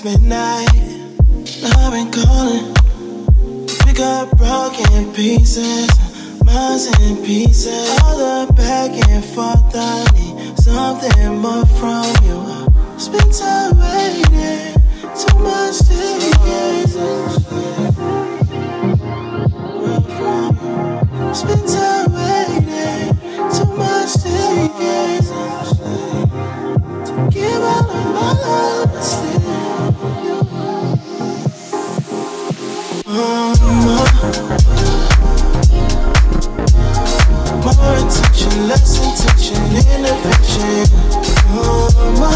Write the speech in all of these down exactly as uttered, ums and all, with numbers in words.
past midnight. I've been calling to pick up broken pieces, minds in pieces. All the back and forth, I need something more from you. Spend time waiting, too much to get. Spend time waiting, too much to get. Give all of my love to stay with you. Mama, more attention, less intention, innovation. Mama,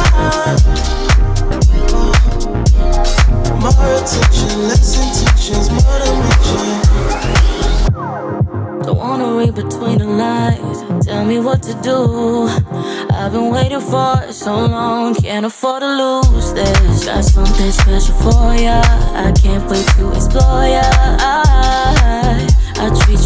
more attention, less intentions, more dimension. Don't wanna read between the lines. Tell me what to do. I've been waiting for it so long, can't afford to lose this. Got something special for ya, I can't wait to explore ya. I, I treat